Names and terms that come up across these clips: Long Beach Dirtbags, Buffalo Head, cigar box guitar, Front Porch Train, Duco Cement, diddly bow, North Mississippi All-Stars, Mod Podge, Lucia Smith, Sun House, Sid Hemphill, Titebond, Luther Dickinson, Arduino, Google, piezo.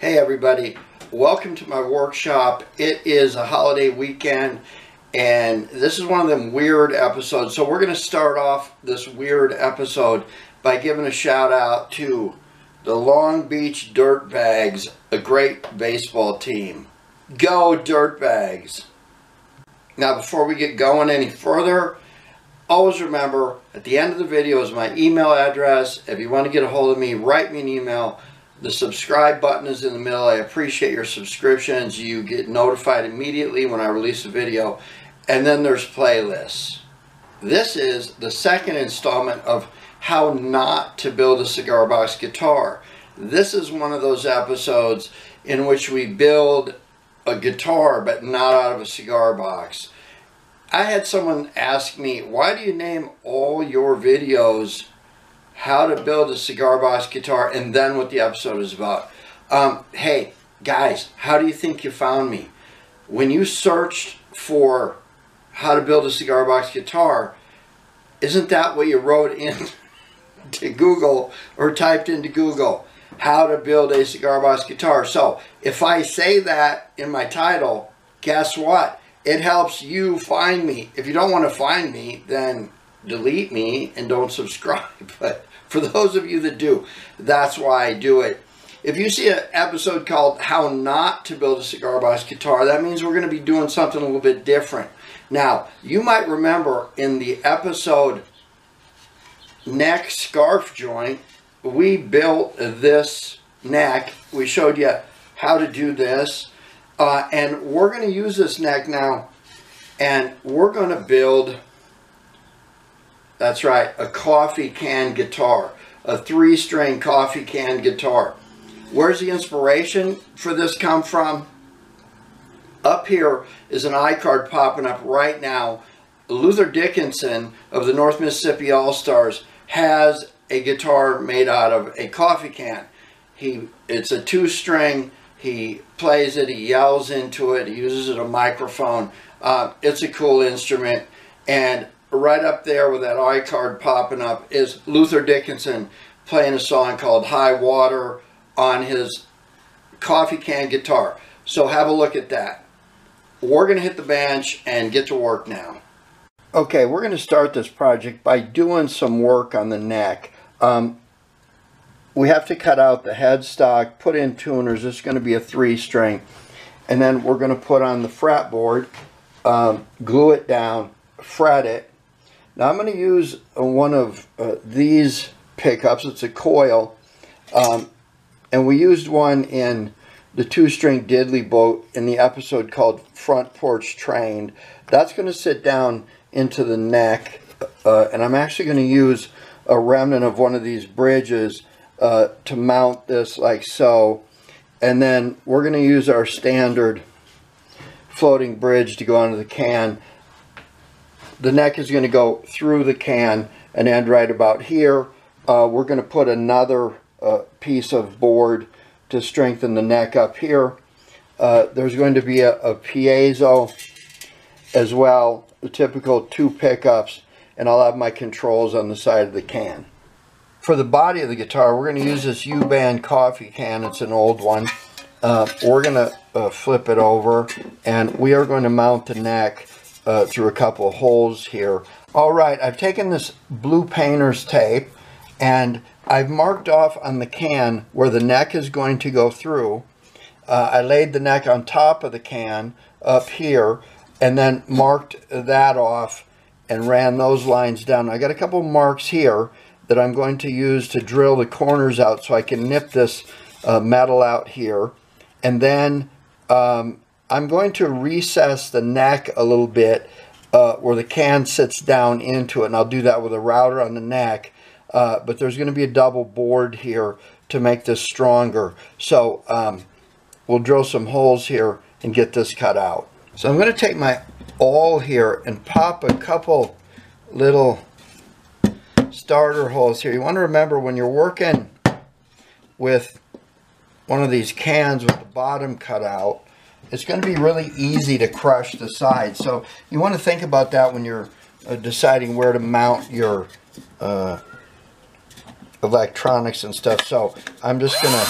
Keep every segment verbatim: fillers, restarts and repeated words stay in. Hey everybody, welcome to my workshop. It is a holiday weekend and this is one of them weird episodes. So we're going to start off this weird episode by giving a shout out to the Long Beach Dirtbags, a great baseball team. Go Dirtbags! Now before we get going any further, always remember at the end of the video is my email address. If you want to get a hold of me, write me an email. The subscribe button is in the middle. I appreciate your subscriptions. You get notified immediately when I release a video. And then there's playlists. This is the second installment of How Not to Build a Cigar Box Guitar. This is one of those episodes in which we build a guitar but not out of a cigar box. I had someone ask me, why do you name all your videos How to Build a Cigar Box Guitar, and then what the episode is about. Um, hey, guys, how do you think you found me? When you searched for how to build a cigar box guitar, isn't that what you wrote in to Google or typed into Google? How to build a cigar box guitar. So if I say that in my title, guess what? It helps you find me. If you don't want to find me, then delete me and don't subscribe. But for those of you that do, that's why I do it. If you see an episode called How Not to Build a Cigar Box Guitar, that means we're going to be doing something a little bit different. Now, you might remember in the episode Neck Scarf Joint, we built this neck. We showed you how to do this. Uh, and we're going to use this neck now. And we're going to build... That's right, a coffee can guitar, a three-string coffee can guitar. Where's the inspiration for this come from? Up here is an iCard popping up right now. Luther Dickinson of the North Mississippi All-Stars has a guitar made out of a coffee can. He, it's a two-string, he plays it, he yells into it, he uses it a microphone. Uh, it's a cool instrument. And right up there with that iCard popping up is Luther Dickinson playing a song called High Water on his coffee can guitar. So have a look at that. We're going to hit the bench and get to work now. Okay, we're going to start this project by doing some work on the neck. Um, we have to cut out the headstock, put in tuners. It's going to be a three string. And then we're going to put on the fretboard, um, glue it down, fret it. Now I'm going to use one of uh, these pickups. It's a coil, um, and we used one in the two-string diddly boat in the episode called Front Porch Train. That's going to sit down into the neck, uh, and I'm actually going to use a remnant of one of these bridges uh, to mount this like so, and then we're going to use our standard floating bridge to go onto the can. The neck is going to go through the can and end right about here. Uh, we're going to put another uh, piece of board to strengthen the neck up here. Uh, there's going to be a, a piezo as well, the typical two pickups, and I'll have my controls on the side of the can. For the body of the guitar, we're going to use this U-band coffee can. It's an old one. Uh, we're going to uh, flip it over, and we are going to mount the neck Uh, through a couple of holes here. All right, I've taken this blue painter's tape and I've marked off on the can where the neck is going to go through. Uh, I laid the neck on top of the can up here and then marked that off and ran those lines down. I got a couple marks here that I'm going to use to drill the corners out so I can nip this uh, metal out here. And then um, I'm going to recess the neck a little bit uh, where the can sits down into it, and I'll do that with a router on the neck, uh, but there's going to be a double board here to make this stronger. So um, we'll drill some holes here and get this cut out. So I'm going to take my awl here and pop a couple little starter holes here. You want to remember when you're working with one of these cans with the bottom cut out, it's going to be really easy to crush the sides. So you want to think about that when you're uh, deciding where to mount your uh, electronics and stuff. So I'm just going to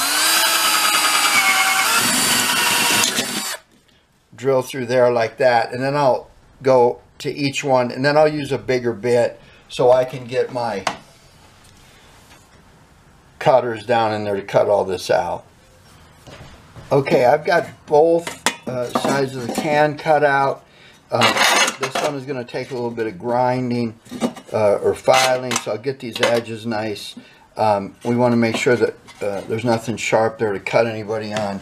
drill through there like that, and then I'll go to each one, and then I'll use a bigger bit so I can get my cutters down in there to cut all this out. Okay, I've got both uh, sides of the can cut out. Uh, this one is going to take a little bit of grinding uh, or filing, so I'll get these edges nice. Um, we want to make sure that uh, there's nothing sharp there to cut anybody on.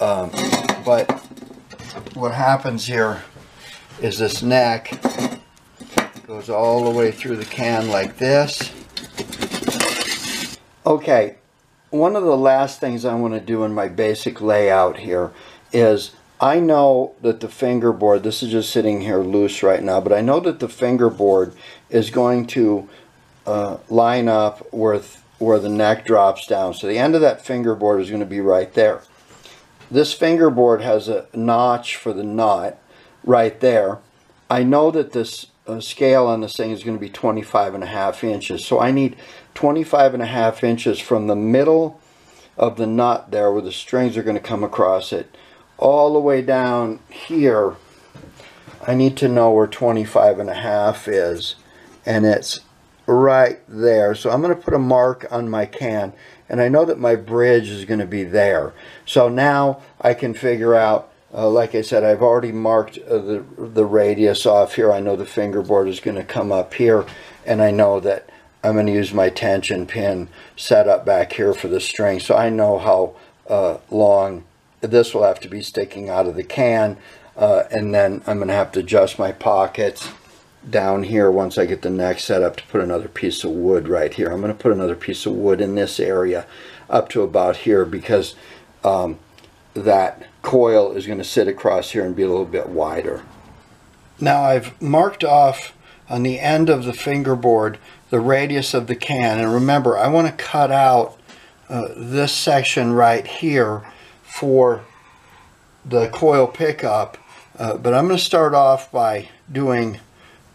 Um, but what happens here is this neck goes all the way through the can like this. Okay, one of the last things I want to do in my basic layout here is I know that the fingerboard, this is just sitting here loose right now, but I know that the fingerboard is going to uh, line up with where the neck drops down. So the end of that fingerboard is going to be right there. This fingerboard has a notch for the nut right there. I know that this uh, scale on this thing is going to be twenty-five and a half inches. So I need twenty-five and a half inches from the middle of the nut there where the strings are going to come across it. All the way down here, I need to know where twenty-five and a half is. And it's right there. So I'm going to put a mark on my can. And I know that my bridge is going to be there. So now I can figure out, uh, like I said, I've already marked uh, the, the radius off here. I know the fingerboard is going to come up here. And I know that I'm going to use my tension pin set up back here for the string. So I know how uh, long this will have to be sticking out of the can. Uh, and then I'm going to have to adjust my pockets down here once I get the neck set up to put another piece of wood right here. I'm going to put another piece of wood in this area up to about here because um, that coil is going to sit across here and be a little bit wider. Now I've marked off on the end of the fingerboard the radius of the can, and remember I want to cut out uh, this section right here for the coil pickup, uh, but I'm going to start off by doing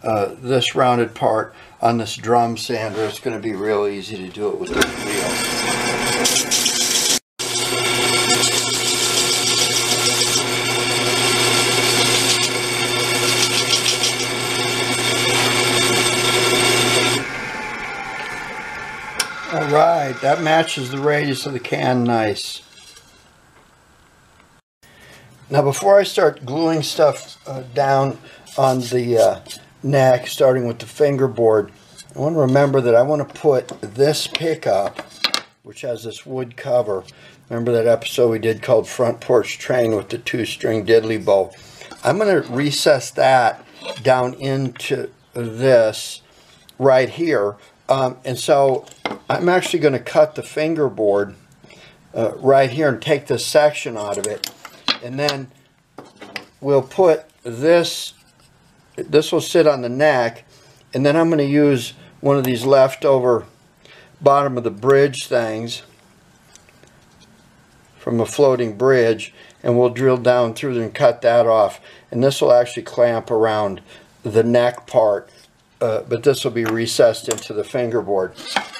Uh, this rounded part on this drum sander. It's going to be real easy to do it with this wheel. All right, that matches the radius of the can nice. Now before I start gluing stuff uh, down on the uh, neck, starting with the fingerboard, I want to remember that I want to put this pickup, which has this wood cover. Remember that episode we did called Front Porch Train with the two-string diddly bow? I'm going to recess that down into this right here. Um, and so I'm actually going to cut the fingerboard uh, right here and take this section out of it. And then we'll put this This will sit on the neck, and then I'm going to use one of these leftover bottom of the bridge things from a floating bridge, and we'll drill down through there and cut that off. And this will actually clamp around the neck part, uh, but this will be recessed into the fingerboard.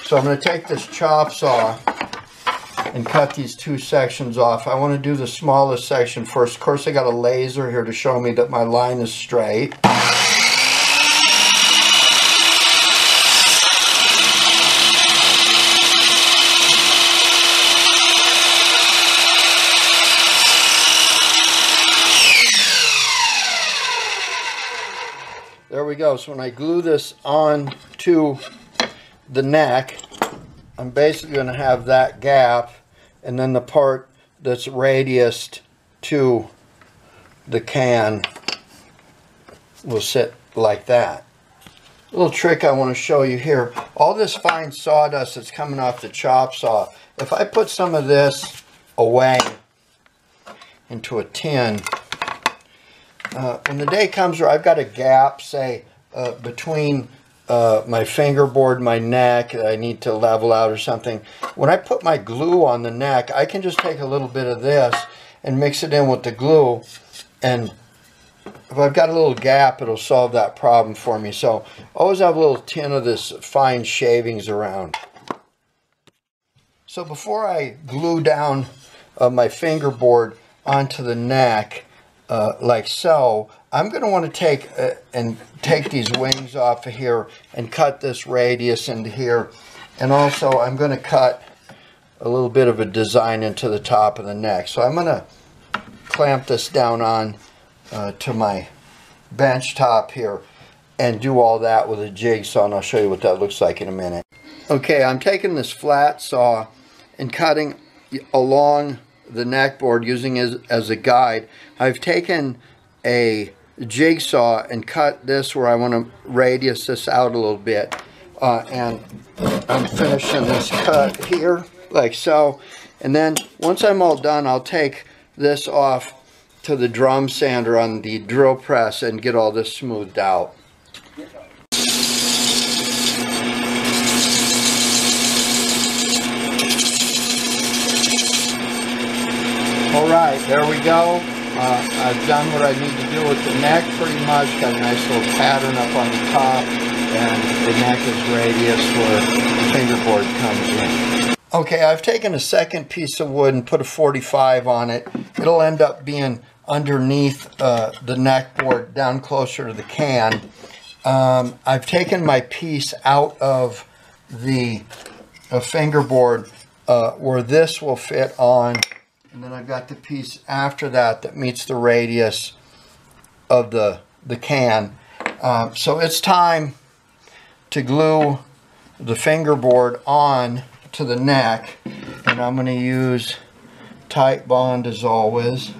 So I'm going to take this chop saw and cut these two sections off. I want to do the smallest section first. Of course, I got a laser here to show me that my line is straight. There we go. So when I glue this on to the neck, I'm basically going to have that gap, and then the part that's radiused to the can will sit like that. A little trick I want to show you here. All this fine sawdust that's coming off the chop saw, if I put some of this away into a tin, uh, when the day comes where I've got a gap, say, uh, between Uh, my fingerboard, my neck that I need to level out or something, when I put my glue on the neck, I can just take a little bit of this and mix it in with the glue, and if I've got a little gap, it'll solve that problem for me. So always have a little tin of this fine shavings around. So before I glue down uh, my fingerboard onto the neck, uh, like so, I'm going to want to take uh, and take these wings off of here and cut this radius into here. And also I'm going to cut a little bit of a design into the top of the neck. So I'm going to clamp this down on uh, to my bench top here and do all that with a jigsaw, and I'll show you what that looks like in a minute. Okay, I'm taking this flat saw and cutting along the neck board using it as a guide. I've taken a jigsaw and cut this where I want to radius this out a little bit. Uh, and I'm finishing this cut here, like so. And then once I'm all done, I'll take this off to the drum sander on the drill press and get all this smoothed out. All right, there we go. Uh, I've done what I need to do with the neck pretty much. Got a nice little pattern up on the top, and the neck is radius where the fingerboard comes in. Okay, I've taken a second piece of wood and put a forty-five on it. It'll end up being underneath uh, the neck board, down closer to the can. Um, I've taken my piece out of the uh, fingerboard uh, where this will fit on. And then I've got the piece after that that meets the radius of the, the can. Um, so it's time to glue the fingerboard on to the neck, and I'm going to use Titebond as always,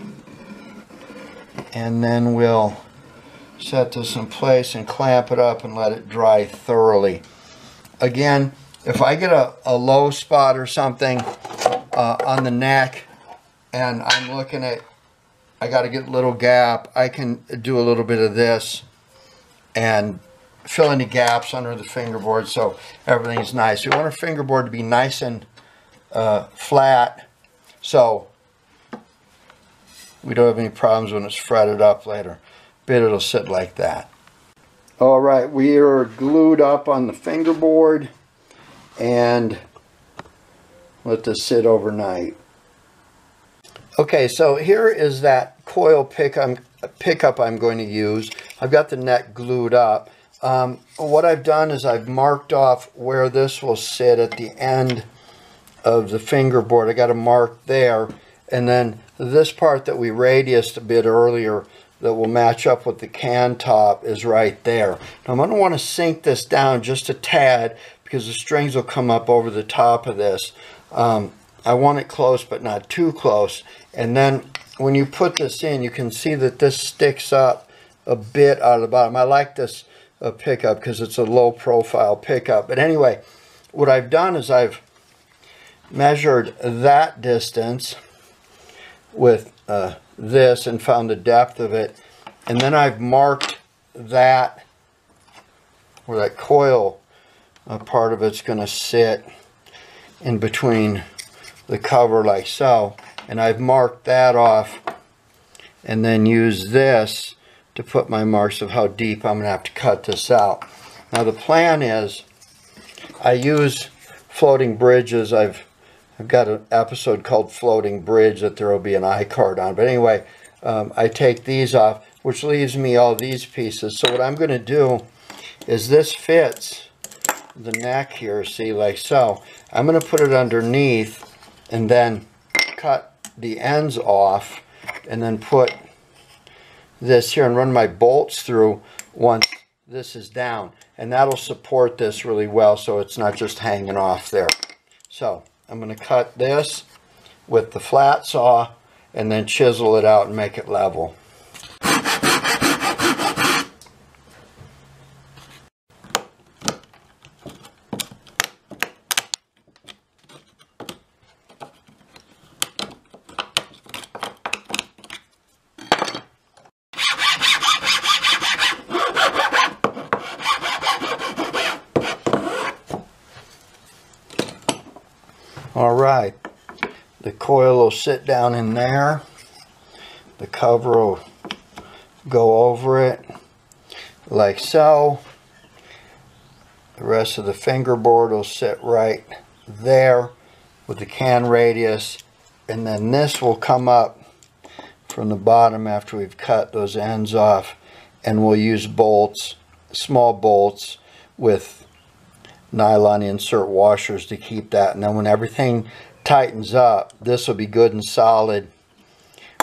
and then we'll set this in place and clamp it up and let it dry thoroughly. Again, if I get a, a low spot or something uh, on the neck and I'm looking at, I got to get a little gap, I can do a little bit of this and fill any gaps under the fingerboard so everything's nice. We want our fingerboard to be nice and uh, flat so we don't have any problems when it's fretted up later. But it'll sit like that. All right, we are glued up on the fingerboard and let this sit overnight. Okay, so here is that coil pick I'm, pickup I'm going to use. I've got the neck glued up. Um, what I've done is I've marked off where this will sit at the end of the fingerboard. I got a mark there, and then this part that we radiused a bit earlier that will match up with the can top is right there. Now I'm going to want to sink this down just a tad because the strings will come up over the top of this. Um, I want it close but not too close, and then when you put this in you can see that this sticks up a bit out of the bottom. I like this a pickup because it's a low profile pickup. But anyway, what I've done is I've measured that distance with uh, this and found the depth of it, and then I've marked that where that coil uh, part of it's going to sit in between the cover like so, and I've marked that off and then used this to put my marks of how deep I'm going to have to cut this out. Now the plan is I use floating bridges. I've, I've got an episode called Floating Bridge that there will be an iCard on. But anyway, um, I take these off, which leaves me all these pieces. So what I'm going to do is this fits the neck here, see, like so. I'm going to put it underneath and then cut the ends off and then put this here and run my bolts through once this is down, and that'll support this really well so it's not just hanging off there. So I'm going to cut this with the flat saw and then chisel it out and make it level. Alright, the coil will sit down in there, the cover will go over it, like so. The rest of the fingerboard will sit right there with the can radius, and then this will come up from the bottom after we've cut those ends off, and we'll use bolts, small bolts with nylon insert washers to keep that. And then when everything tightens up, this will be good and solid.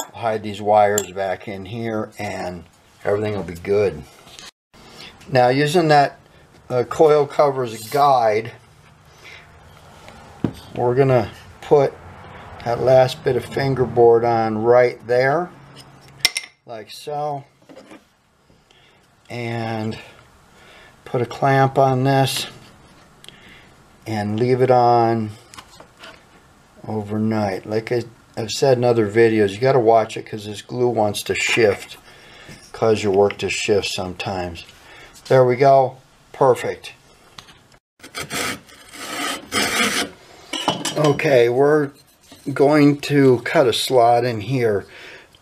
We'll hide these wires back in here and everything will be good. Now, using that uh, coil cover as a guide, we're gonna put that last bit of fingerboard on right there, like so, and put a clamp on this and leave it on overnight. Like I, I've said in other videos, you got to watch it because this glue wants to shift, cause your work to shift sometimes. There we go, perfect. Okay, we're going to cut a slot in here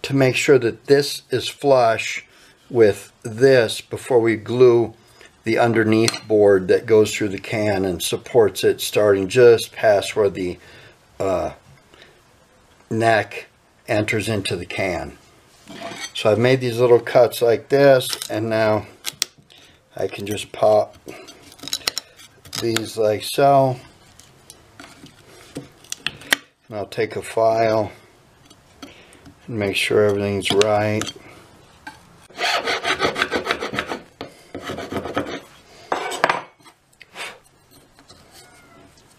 to make sure that this is flush with this before we glue the underneath board that goes through the can and supports it, starting just past where the uh, neck enters into the can. So I've made these little cuts like this, and now I can just pop these like so. And I'll take a file and make sure everything's right.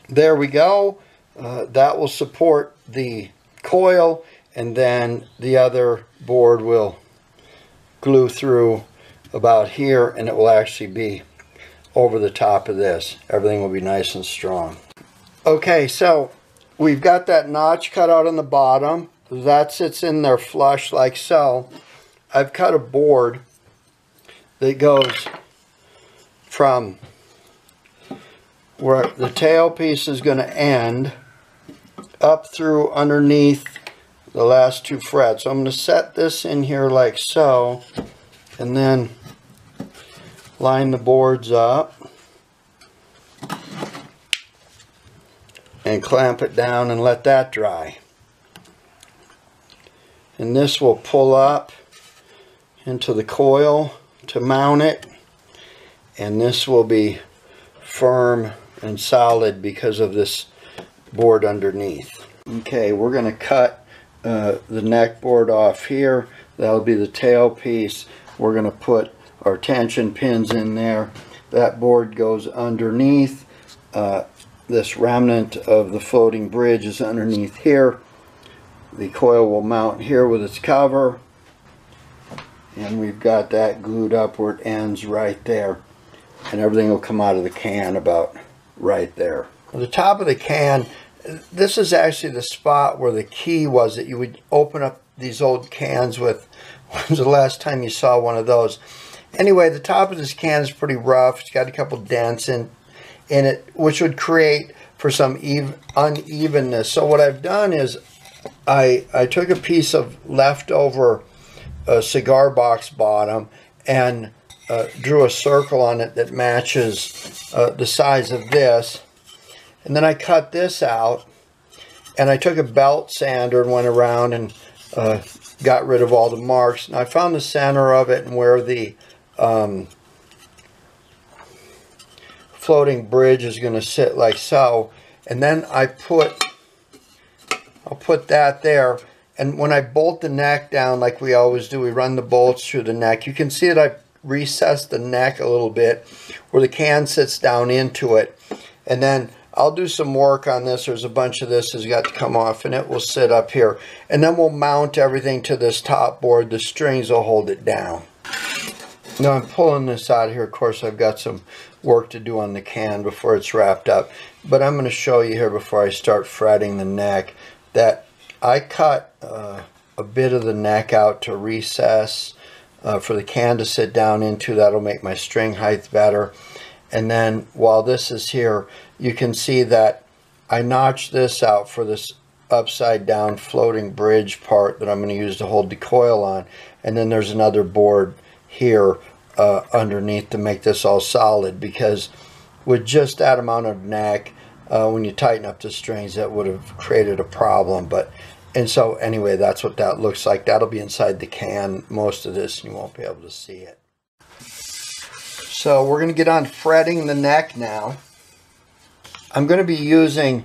There we go. Uh, that will support the coil, and then the other board will glue through about here, and it will actually be over the top of this. Everything will be nice and strong. Okay, so we've got that notch cut out on the bottom. That sits in there flush like so. I've cut a board that goes from where the tail piece is going to end up through underneath the last two frets. So I'm going to set this in here like so, and then line the boards up and clamp it down and let that dry. And this will pull up into the coil to mount it, and this will be firm and solid because of this board underneath. Okay, we're going to cut uh, the neck board off here. That'll be the tail piece. We're going to put our tension pins in there. That board goes underneath. Uh, this remnant of the floating bridge is underneath here. The coil will mount here with its cover, and we've got that glued up where it ends right there, and everything will come out of the can about right there. The top of the can, this is actually the spot where the key was that you would open up these old cans with. When was the last time you saw one of those? Anyway, the top of this can is pretty rough. It's got a couple dents in in it, which would create for some even, unevenness. So what I've done is I, I took a piece of leftover uh, cigar box bottom and uh, drew a circle on it that matches uh, the size of this. And then I cut this out, and I took a belt sander and went around and uh, got rid of all the marks. And I found the center of it and where the um, floating bridge is going to sit like so, and then I put I'll put that there. And when I bolt the neck down, like we always do, we run the bolts through the neck. You can see that I've recessed the neck a little bit where the can sits down into it, and then I'll do some work on this. There's a bunch of this has got to come off, and it will sit up here, and then we'll mount everything to this top board. The strings will hold it down. Now I'm pulling this out here. Of course, I've got some work to do on the can before it's wrapped up, but I'm going to show you here before I start fretting the neck that I cut uh, a bit of the neck out to recess uh, for the can to sit down into. That'll make my string height better. And then while this is here, you can see that I notched this out for this upside down floating bridge part that I'm going to use to hold the coil on. And then there's another board here uh, underneath to make this all solid, because with just that amount of neck, uh, when you tighten up the strings, that would have created a problem. But And so anyway, that's what that looks like. That'll be inside the can, most of this, and you won't be able to see it. So we're going to get on fretting the neck now. I'm going to be using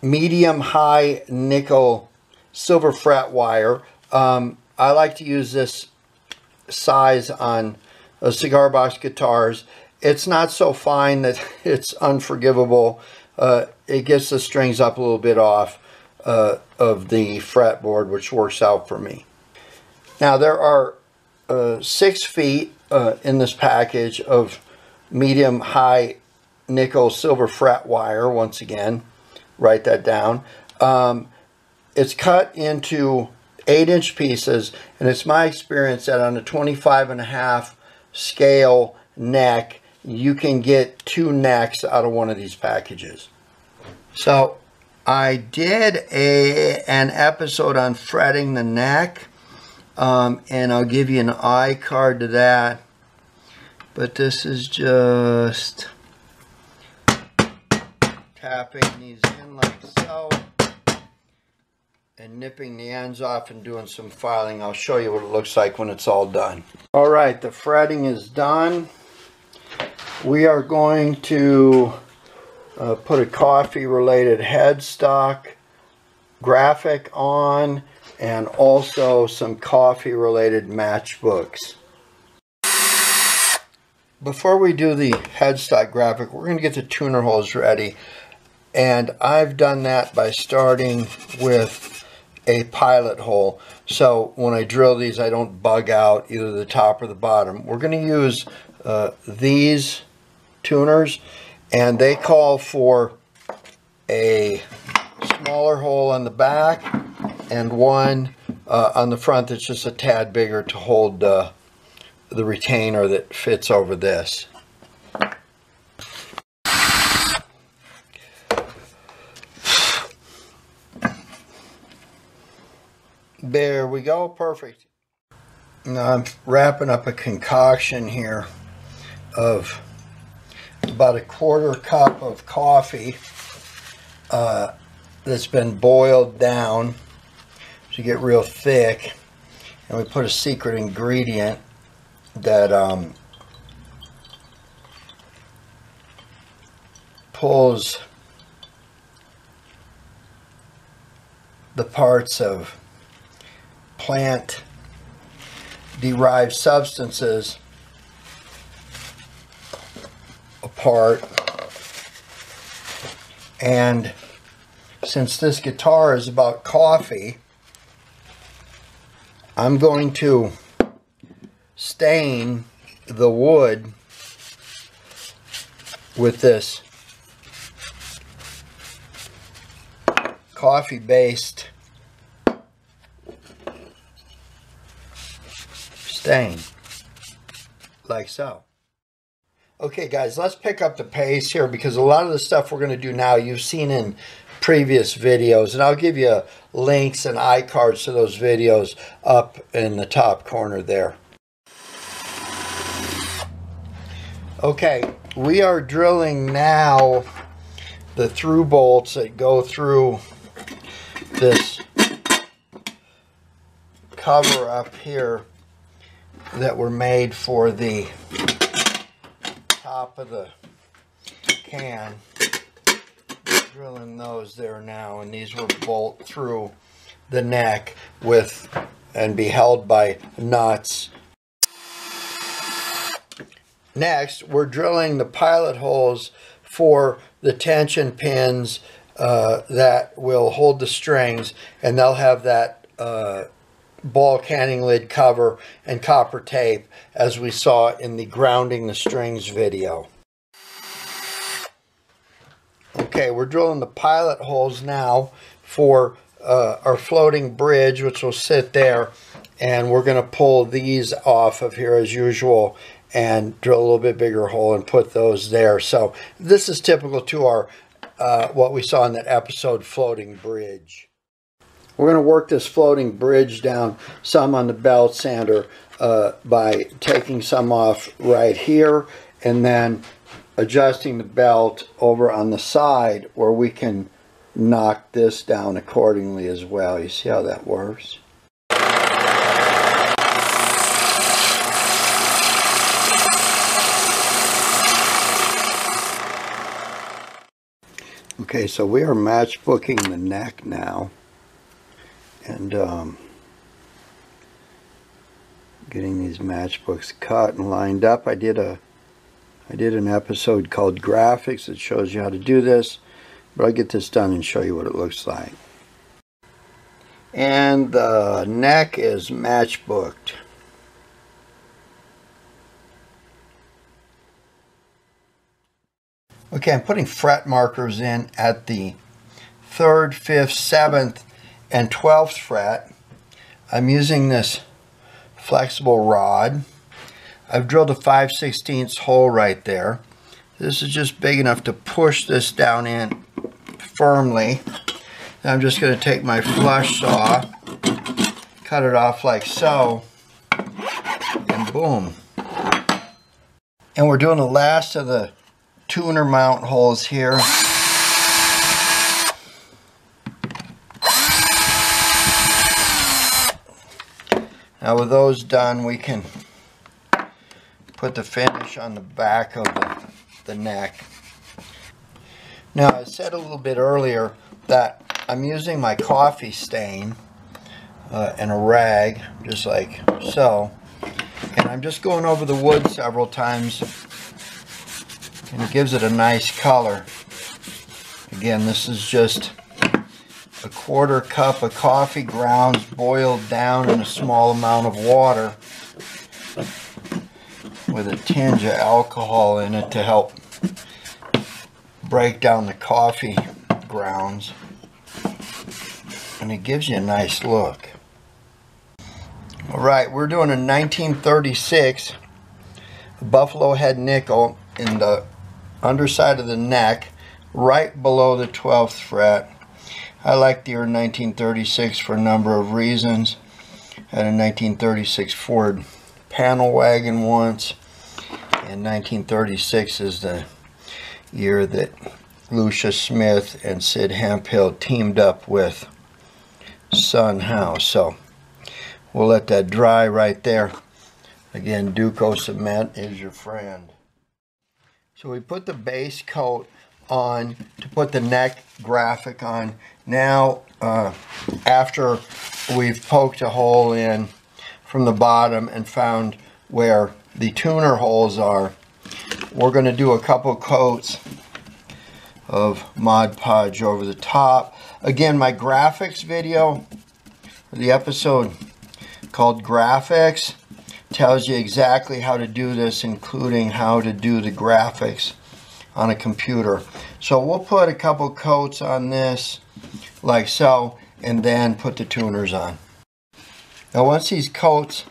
medium high nickel silver fret wire. Um, I like to use this size on uh, cigar box guitars. It's not so fine that it's unforgivable. Uh, it gets the strings up a little bit off uh, of the fretboard, which works out for me. Now there are uh, six feet uh, in this package of medium high nickel silver fret wire. Once again, write that down. Um, it's cut into eight inch pieces, and it's my experience that on a twenty-five and a half scale neck, you can get two necks out of one of these packages. So I did a an episode on fretting the neck, um, and I'll give you an i card to that, but this is just tapping these in like so and nipping the ends off and doing some filing. I'll show you what it looks like when it's all done. All right, the fretting is done. We are going to uh, put a coffee related headstock graphic on, and also some coffee related matchbooks. Before we do the headstock graphic, we're going to get the tuner holes ready. And I've done that by starting with a pilot hole. So when I drill these, I don't bug out either the top or the bottom. We're going to use uh, these tuners, and they call for a smaller hole on the back and one uh, on the front that's just a tad bigger to hold uh, the retainer that fits over this. There we go, perfect. Now I'm wrapping up a concoction here of about a quarter cup of coffee uh, that's been boiled down to get real thick. And we put a secret ingredient that um, pulls the parts of plant derived substances apart. And since this guitar is about coffee, I'm going to stain the wood with this coffee based stain, like so. Okay guys, let's pick up the pace here, because a lot of the stuff we're going to do now you've seen in previous videos, and I'll give you links and i cards to those videos up in the top corner there. Okay, we are drilling now the through bolts that go through this cover up here that were made for the top of the can. Drilling those there now, and these were bolt through the neck with and be held by nuts. Next, we're drilling the pilot holes for the tension pins uh, that will hold the strings, and they'll have that uh, ball canning lid cover and copper tape, as we saw in the grounding the strings video. Okay, we're drilling the pilot holes now for uh, our floating bridge, which will sit there, and we're going to pull these off of here as usual and drill a little bit bigger hole and put those there. So this is typical to our uh, what we saw in that episode, floating bridge. We're going to work this floating bridge down some on the belt sander uh, by taking some off right here and then adjusting the belt over on the side where we can knock this down accordingly as well. You see how that works? Okay, so we are matchbooking the neck now, and um, getting these matchbooks cut and lined up. I did a I did an episode called Graphics that shows you how to do this, but I'll get this done and show you what it looks like. And the neck is matchbooked. Okay, I'm putting fret markers in at the third, fifth, seventh, and twelfth fret. I'm using this flexible rod. I've drilled a five sixteenths hole right there. This is just big enough to push this down in firmly. And I'm just going to take my flush saw, cut it off like so, and boom. And we're doing the last of the tuner mount holes here. Now with those done, we can put the finish on the back of the, the neck. Now I said a little bit earlier that I'm using my coffee stain uh, and a rag, just like so. And I'm just going over the wood several times, and it gives it a nice color. Again, this is just a quarter cup of coffee grounds boiled down in a small amount of water with a tinge of alcohol in it to help break down the coffee grounds. And it gives you a nice look. All right, we're doing a nineteen thirty-six Buffalo Head nickel in the underside of the neck, right below the twelfth fret. I like the year nineteen thirty-six for a number of reasons. I had a nineteen thirty-six Ford panel wagon once, and nineteen thirty-six is the year that Lucia Smith and Sid Hemphill teamed up with Sun House. So we'll let that dry right there. Again, Duco Cement is your friend. So we put the base coat on to put the neck graphic on. Now, uh, after we've poked a hole in from the bottom and found where the tuner holes are, we're going to do a couple coats of Mod Podge over the top. Again, my graphics video, the episode called Graphics, tells you exactly how to do this, including how to do the graphics on a computer. So we'll put a couple coats on this like so, and then put the tuners on. Now once these coats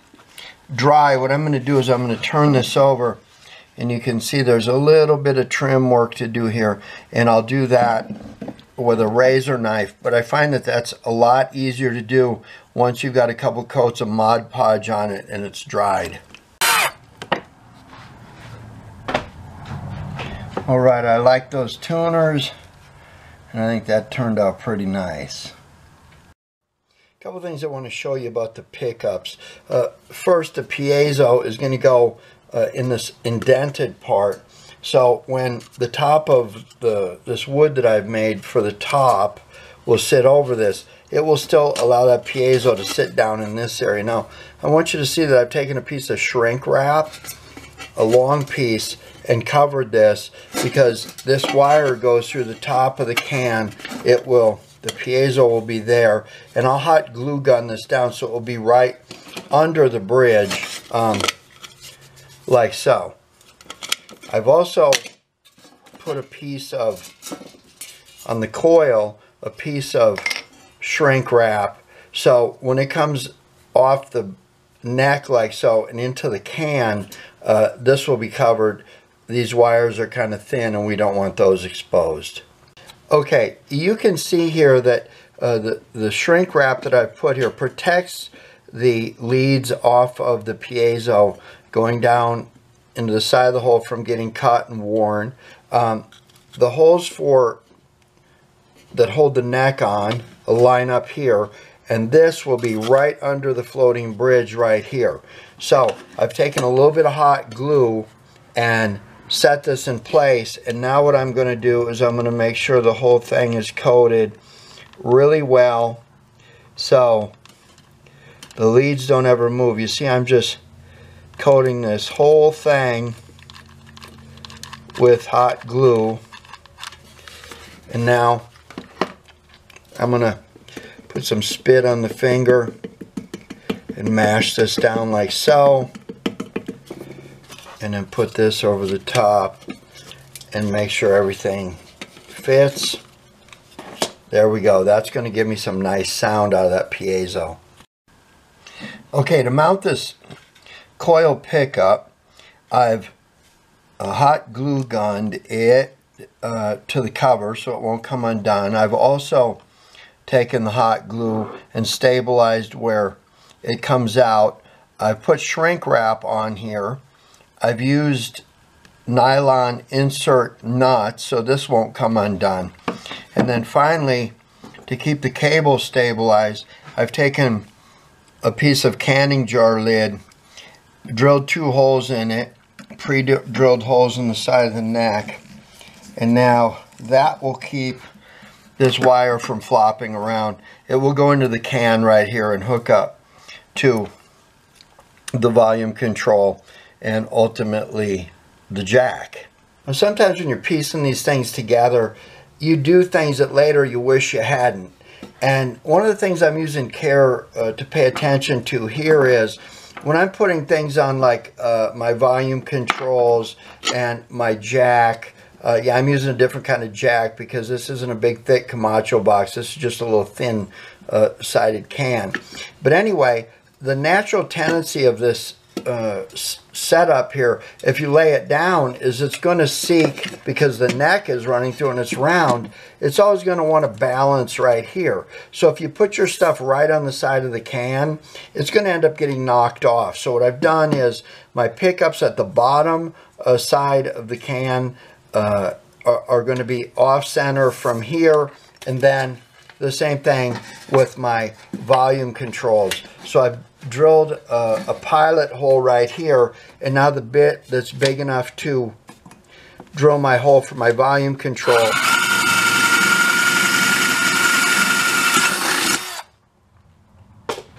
dry, what I'm going to do is I'm going to turn this over, and you can see there's a little bit of trim work to do here, and I'll do that with a razor knife, but I find that that's a lot easier to do once you've got a couple coats of Mod Podge on it and it's dried. All right, I like those tuners, and I think that turned out pretty nice. A couple things I want to show you about the pickups. Uh, first, the piezo is going to go uh, in this indented part. So when the top of the this wood that I've made for the top will sit over this, it will still allow that piezo to sit down in this area. Now, I want you to see that I've taken a piece of shrink wrap, a long piece, and covered this, because this wire goes through the top of the can. It will, the piezo will be there, and I'll hot glue gun this down so it will be right under the bridge, um, like so. I've also put a piece of, on the coil, a piece of shrink wrap, so when it comes off the neck like so and into the can, uh, this will be covered. These wires are kind of thin, and we don't want those exposed. Okay, you can see here that uh, the, the shrink wrap that I've put here protects the leads off of the piezo going down into the side of the hole from getting cut and worn. Um, the holes for that hold the neck on line up here, and this will be right under the floating bridge right here. So I've taken a little bit of hot glue and set this in place, and now what I'm going to do is I'm going to make sure the whole thing is coated really well so the leads don't ever move. You see, I'm just coating this whole thing with hot glue, and now I'm going to put some spit on the finger and mash this down like so, and then put this over the top and make sure everything fits. There we go. That's going to give me some nice sound out of that piezo. Okay, to mount this coil pickup, I've uh, hot glue gunned it uh, to the cover so it won't come undone. I've also taken the hot glue and stabilized where it comes out. I've put shrink wrap on here. I've used nylon insert nuts so this won't come undone. And then finally, to keep the cable stabilized, I've taken a piece of canning jar lid, drilled two holes in it, pre-drilled holes in the side of the neck, and now that will keep this wire from flopping around. It will go into the can right here and hook up to the volume control and ultimately the jack. Now, sometimes when you're piecing these things together, you do things that later you wish you hadn't. And one of the things I'm using care uh, to pay attention to here is when I'm putting things on, like uh, my volume controls and my jack. Uh, yeah, I'm using a different kind of jack because this isn't a big, thick Camacho box. This is just a little thin-sided uh, can. But anyway, the natural tendency of this uh, setup here, if you lay it down, is it's going to seek, because the neck is running through and it's round, it's always going to want to balance right here. So if you put your stuff right on the side of the can, it's going to end up getting knocked off. So what I've done is my pickups at the bottom uh, side of the can Uh, are, are going to be off-center from here, and then the same thing with my volume controls. So I've drilled a, a pilot hole right here, and now the bit that's big enough to drill my hole for my volume control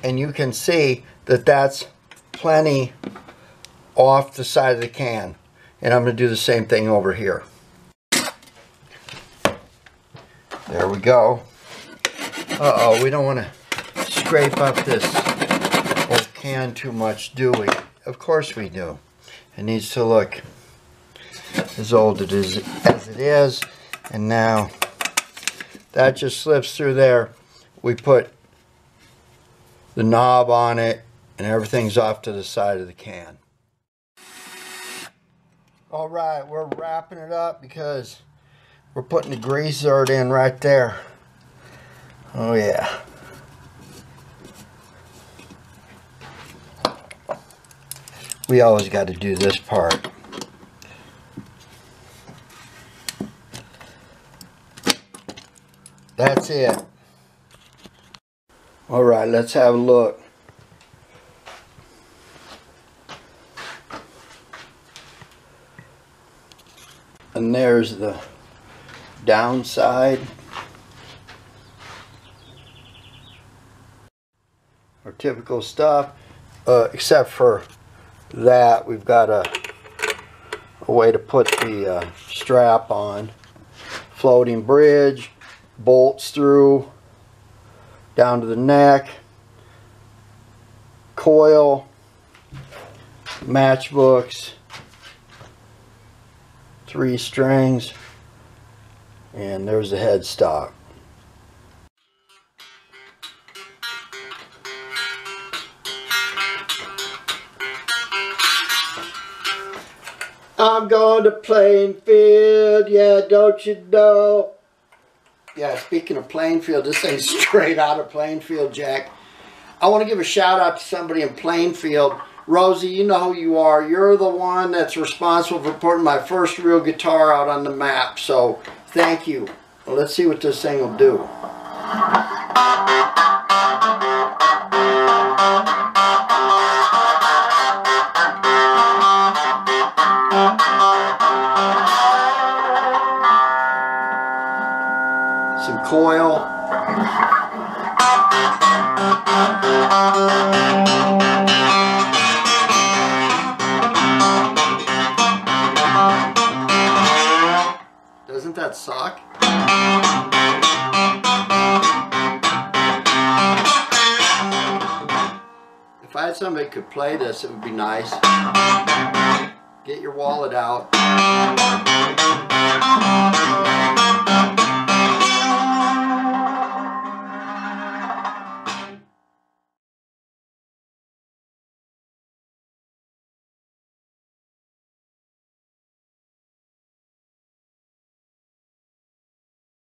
and you can see that that's plenty off the side of the can. And I'm going to do the same thing over here. There we go. Uh-oh, we don't want to scrape up this old can too much, do we? Of course we do. It needs to look as old it is, as it is. And now that just slips through there. We put the knob on it, and everything's off to the side of the can. All right, we're wrapping it up because we're putting the grease dirt in right there. Oh yeah. We always got to do this part. That's it. All right, let's have a look. And there's the downside, our typical stuff, uh, except for that we've got a, a way to put the uh, strap on, floating bridge, bolts through, down to the neck, coil, matchbooks, three strings, and there's the headstock. I'm going to playing field, yeah, don't you know? Yeah, speaking of playing field, this thing's straight out of Plainfield, Jack. I want to give a shout out to somebody in Plainfield. Rosie, you know who you are. You're the one that's responsible for putting my first real guitar out on the map. So, thank you. Well, let's see what this thing will do. Some coil. Doesn't that suck? If I had somebody who could play this, it would be nice. Get your wallet out.